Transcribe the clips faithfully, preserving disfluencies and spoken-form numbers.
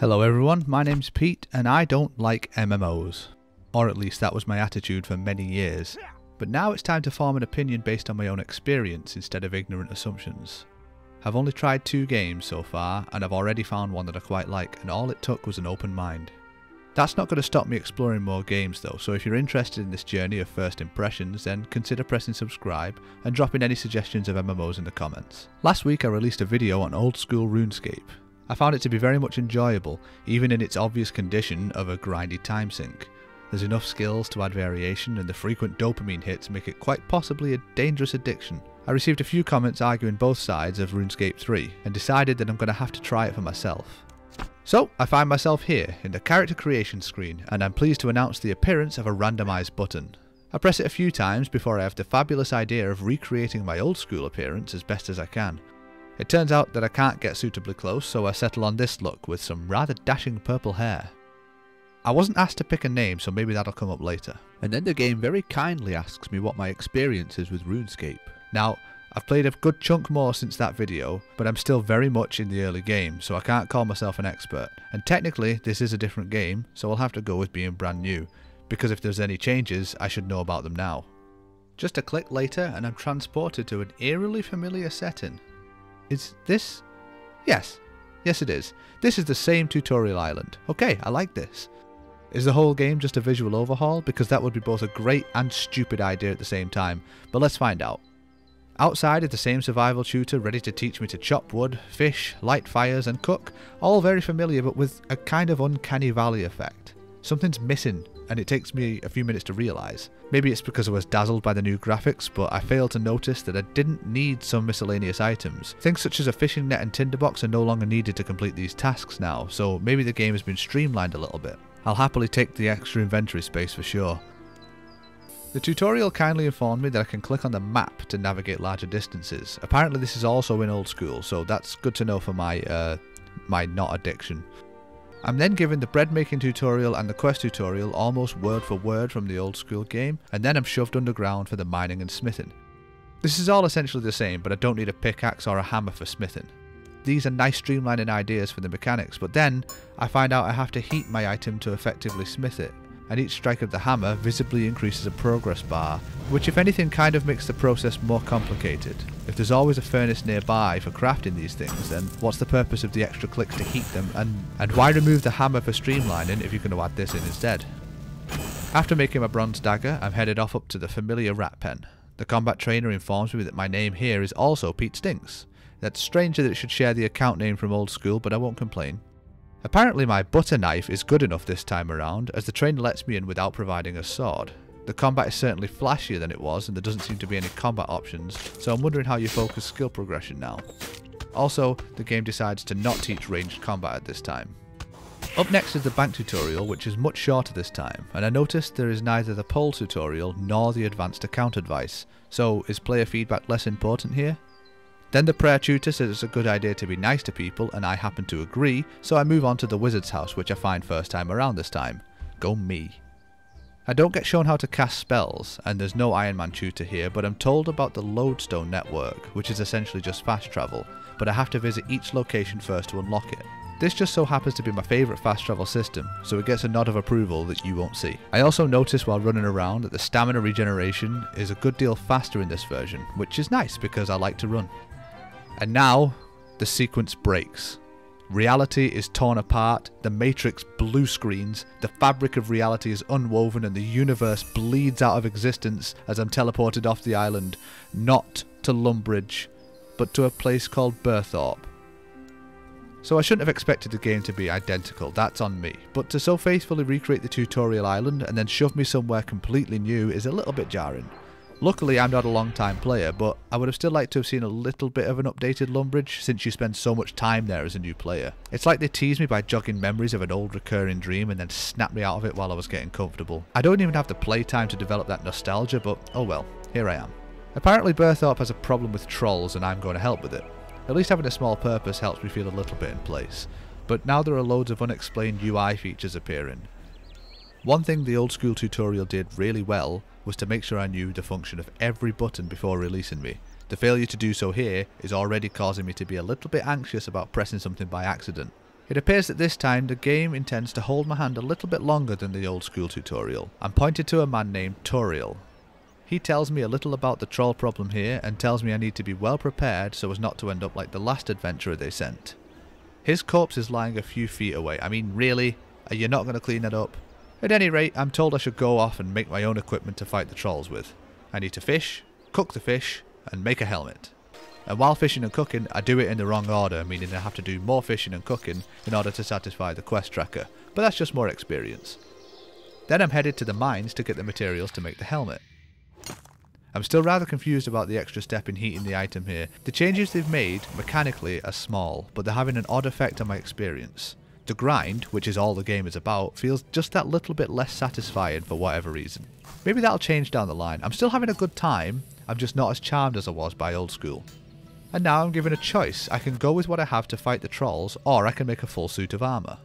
Hello everyone, my name's Pete and I don't like M M Os. Or at least that was my attitude for many years. But now it's time to form an opinion based on my own experience instead of ignorant assumptions. I've only tried two games so far and I've already found one that I quite like, and all it took was an open mind. That's not going to stop me exploring more games though, so if you're interested in this journey of first impressions, then consider pressing subscribe and dropping any suggestions of M M Os in the comments. Last week I released a video on Old School RuneScape. I found it to be very much enjoyable, even in its obvious condition of a grindy time sink. There's enough skills to add variation, and the frequent dopamine hits make it quite possibly a dangerous addiction. I received a few comments arguing both sides of RuneScape three and decided that I'm going to have to try it for myself. So I find myself here in the character creation screen, and I'm pleased to announce the appearance of a randomised button. I press it a few times before I have the fabulous idea of recreating my old school appearance as best as I can. It turns out that I can't get suitably close, so I settle on this look with some rather dashing purple hair. I wasn't asked to pick a name, so maybe that'll come up later. And then the game very kindly asks me what my experience is with RuneScape. Now, I've played a good chunk more since that video, but I'm still very much in the early game, so I can't call myself an expert. And technically, this is a different game, so I'll have to go with being brand new, because if there's any changes, I should know about them now. Just a click later, and I'm transported to an eerily familiar setting. Is this? Yes. Yes it is. This is the same tutorial island. Okay, I like this. Is the whole game just a visual overhaul? Because that would be both a great and stupid idea at the same time, but let's find out. Outside is the same survival tutor ready to teach me to chop wood, fish, light fires and cook. All very familiar, but with a kind of uncanny valley effect. Something's missing, and it takes me a few minutes to realise. Maybe it's because I was dazzled by the new graphics, but I failed to notice that I didn't need some miscellaneous items. Things such as a fishing net and tinderbox are no longer needed to complete these tasks now, so maybe the game has been streamlined a little bit. I'll happily take the extra inventory space for sure. The tutorial kindly informed me that I can click on the map to navigate larger distances. Apparently this is also in Old School, so that's good to know for my, uh, my not addiction. I'm then given the bread making tutorial and the quest tutorial almost word for word from the Old School game, and then I'm shoved underground for the mining and smithing. This is all essentially the same, but I don't need a pickaxe or a hammer for smithing. These are nice streamlining ideas for the mechanics, but then I find out I have to heat my item to effectively smith it, and each strike of the hammer visibly increases a progress bar, which if anything kind of makes the process more complicated. If there's always a furnace nearby for crafting these things, then what's the purpose of the extra clicks to heat them, and, and why remove the hammer for streamlining if you're going to add this in instead? After making my bronze dagger, I'm headed off up to the familiar rat pen. The combat trainer informs me that my name here is also Pete Stinks. That's stranger that it should share the account name from Old School, but I won't complain. Apparently my butter knife is good enough this time around, as the trainer lets me in without providing a sword. The combat is certainly flashier than it was, and there doesn't seem to be any combat options, so I'm wondering how you focus skill progression now. Also, the game decides to not teach ranged combat at this time. Up next is the bank tutorial, which is much shorter this time, and I noticed there is neither the poll tutorial nor the advanced account advice, so is player feedback less important here? Then the prayer tutor says it's a good idea to be nice to people, and I happen to agree, so I move on to the wizard's house, which I find first time around this time. Go me. I don't get shown how to cast spells, and there's no Iron Man tutor here, but I'm told about the Lodestone network, which is essentially just fast travel, but I have to visit each location first to unlock it. This just so happens to be my favourite fast travel system, so it gets a nod of approval that you won't see. I also notice while running around that the stamina regeneration is a good deal faster in this version, which is nice because I like to run. And now, the sequence breaks. Reality is torn apart, the matrix blue screens, the fabric of reality is unwoven, and the universe bleeds out of existence as I'm teleported off the island, not to Lumbridge, but to a place called Burthorpe. So I shouldn't have expected the game to be identical, that's on me, but to so faithfully recreate the tutorial island and then shove me somewhere completely new is a little bit jarring. Luckily I'm not a long time player, but I would have still liked to have seen a little bit of an updated Lumbridge, since you spend so much time there as a new player. It's like they teased me by jogging memories of an old recurring dream and then snapped me out of it while I was getting comfortable. I don't even have the playtime to develop that nostalgia, but oh well, here I am. Apparently Burthorpe has a problem with trolls and I'm going to help with it. At least having a small purpose helps me feel a little bit in place, but now there are loads of unexplained U I features appearing. One thing the Old School tutorial did really well was to make sure I knew the function of every button before releasing me. The failure to do so here is already causing me to be a little bit anxious about pressing something by accident. It appears that this time the game intends to hold my hand a little bit longer than the old school tutorial. I'm pointed to a man named Toriel. He tells me a little about the troll problem here and tells me I need to be well prepared so as not to end up like the last adventurer they sent. His corpse is lying a few feet away. I mean, really? Are you not going to clean that up? At any rate, I'm told I should go off and make my own equipment to fight the trolls with. I need to fish, cook the fish, and make a helmet. And while fishing and cooking, I do it in the wrong order, meaning I have to do more fishing and cooking in order to satisfy the quest tracker, but that's just more experience. Then I'm headed to the mines to get the materials to make the helmet. I'm still rather confused about the extra step in heating the item here. The changes they've made, mechanically, are small, but they're having an odd effect on my experience. The grind, which is all the game is about, feels just that little bit less satisfying for whatever reason. Maybe that'll change down the line. I'm still having a good time, I'm just not as charmed as I was by old school. And now I'm given a choice. I can go with what I have to fight the trolls, or I can make a full suit of armour.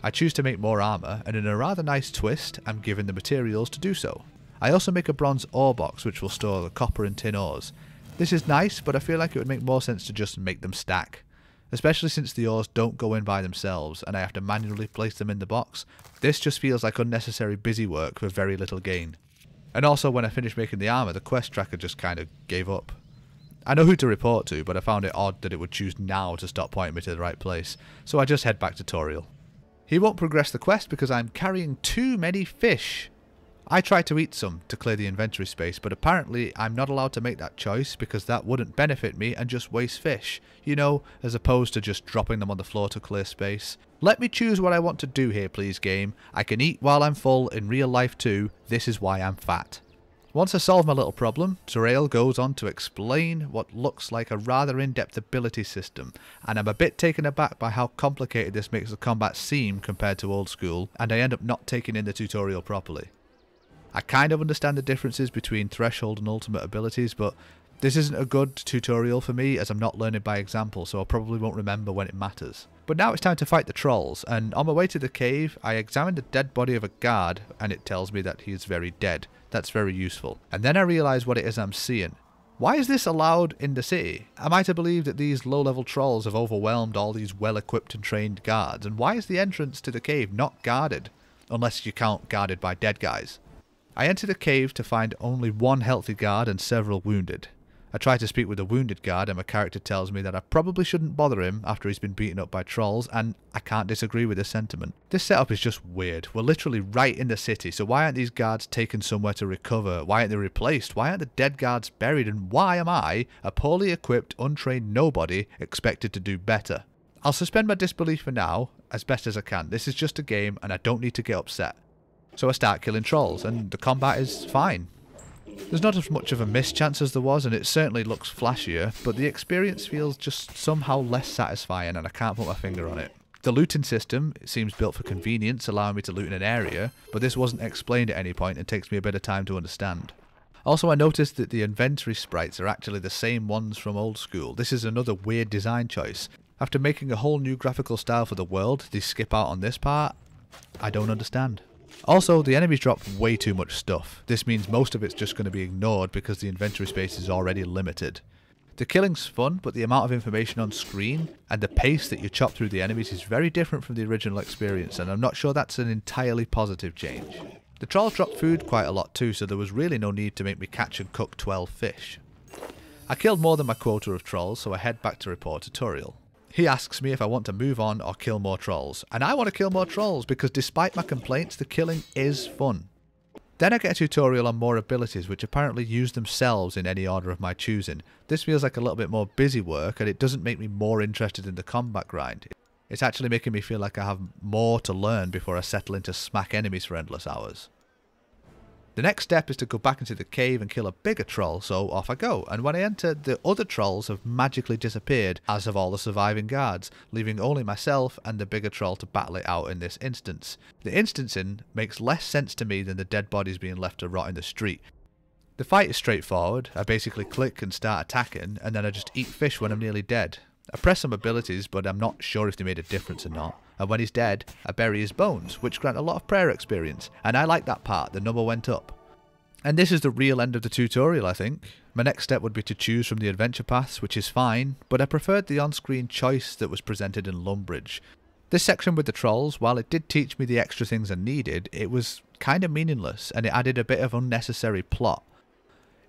I choose to make more armour, and in a rather nice twist, I'm given the materials to do so. I also make a bronze ore box which will store the copper and tin ores. This is nice, but I feel like it would make more sense to just make them stack. Especially since the ores don't go in by themselves, and I have to manually place them in the box. This just feels like unnecessary busy work for very little gain. And also when I finished making the armour, the quest tracker just kind of gave up. I know who to report to, but I found it odd that it would choose now to stop pointing me to the right place, so I just head back to Toriel. He won't progress the quest because I'm carrying too many fish. I tried to eat some to clear the inventory space, but apparently I'm not allowed to make that choice because that wouldn't benefit me and just waste fish, you know, as opposed to just dropping them on the floor to clear space. Let me choose what I want to do here, please, game. I can eat while I'm full in real life too. This is why I'm fat. Once I solve my little problem, Toriel goes on to explain what looks like a rather in-depth ability system, and I'm a bit taken aback by how complicated this makes the combat seem compared to old school, and I end up not taking in the tutorial properly. I kind of understand the differences between threshold and ultimate abilities, but this isn't a good tutorial for me as I'm not learning by example, so I probably won't remember when it matters. But now it's time to fight the trolls, and on my way to the cave, I examine the dead body of a guard, and it tells me that he is very dead. That's very useful. And then I realise what it is I'm seeing. Why is this allowed in the city? Am I to believe that these low-level trolls have overwhelmed all these well-equipped and trained guards? And why is the entrance to the cave not guarded? Unless you count guarded by dead guys. I enter the cave to find only one healthy guard and several wounded. I try to speak with the wounded guard and my character tells me that I probably shouldn't bother him after he's been beaten up by trolls, and I can't disagree with this sentiment. This setup is just weird. We're literally right in the city, so why aren't these guards taken somewhere to recover? Why aren't they replaced? Why aren't the dead guards buried? And why am I, a poorly equipped, untrained nobody, expected to do better? I'll suspend my disbelief for now, as best as I can. This is just a game and I don't need to get upset. So I start killing trolls and the combat is fine. There's not as much of a mischance as there was, and it certainly looks flashier, but the experience feels just somehow less satisfying and I can't put my finger on it. The looting system seems built for convenience, allowing me to loot in an area, but this wasn't explained at any point and takes me a bit of time to understand. Also, I noticed that the inventory sprites are actually the same ones from old school. This is another weird design choice. After making a whole new graphical style for the world, they skip out on this part. I don't understand. Also, the enemies drop way too much stuff. This means most of it's just going to be ignored because the inventory space is already limited. The killing's fun, but the amount of information on screen and the pace that you chop through the enemies is very different from the original experience, and I'm not sure that's an entirely positive change. The trolls drop food quite a lot too, so there was really no need to make me catch and cook twelve fish. I killed more than my quota of trolls, so I head back to report to Toriel. He asks me if I want to move on or kill more trolls, and I want to kill more trolls because despite my complaints, the killing is fun. Then I get a tutorial on more abilities which apparently use themselves in any order of my choosing. This feels like a little bit more busy work and it doesn't make me more interested in the combat grind. It's actually making me feel like I have more to learn before I settle into smack enemies for endless hours. The next step is to go back into the cave and kill a bigger troll, so off I go, and when I enter, the other trolls have magically disappeared, as have all the surviving guards, leaving only myself and the bigger troll to battle it out in this instance. The instancing makes less sense to me than the dead bodies being left to rot in the street. The fight is straightforward. I basically click and start attacking, and then I just eat fish when I'm nearly dead. I press some abilities, but I'm not sure if they made a difference or not. And when he's dead, I bury his bones, which grant a lot of prayer experience. And I like that part, the number went up. And this is the real end of the tutorial, I think. My next step would be to choose from the adventure paths, which is fine, but I preferred the on-screen choice that was presented in Lumbridge. This section with the trolls, while it did teach me the extra things I needed, it was kind of meaningless and it added a bit of unnecessary plot.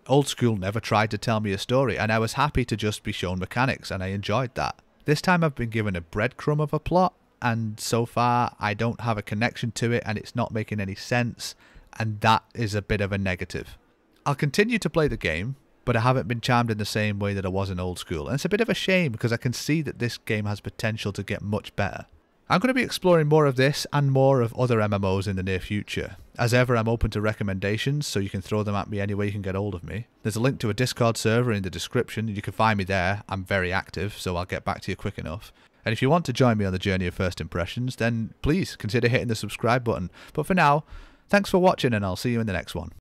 Old School never tried to tell me a story and I was happy to just be shown mechanics and I enjoyed that. This time I've been given a breadcrumb of a plot and so far I don't have a connection to it and it's not making any sense, and that is a bit of a negative. I'll continue to play the game, but I haven't been charmed in the same way that I was in Old School, and it's a bit of a shame because I can see that this game has potential to get much better. I'm going to be exploring more of this and more of other M M Os in the near future. As ever, I'm open to recommendations, so you can throw them at me any way you can get hold of me. There's a link to a Discord server in the description, you can find me there. I'm very active, so I'll get back to you quick enough. And if you want to join me on the journey of first impressions, then please consider hitting the subscribe button. But for now, thanks for watching and I'll see you in the next one.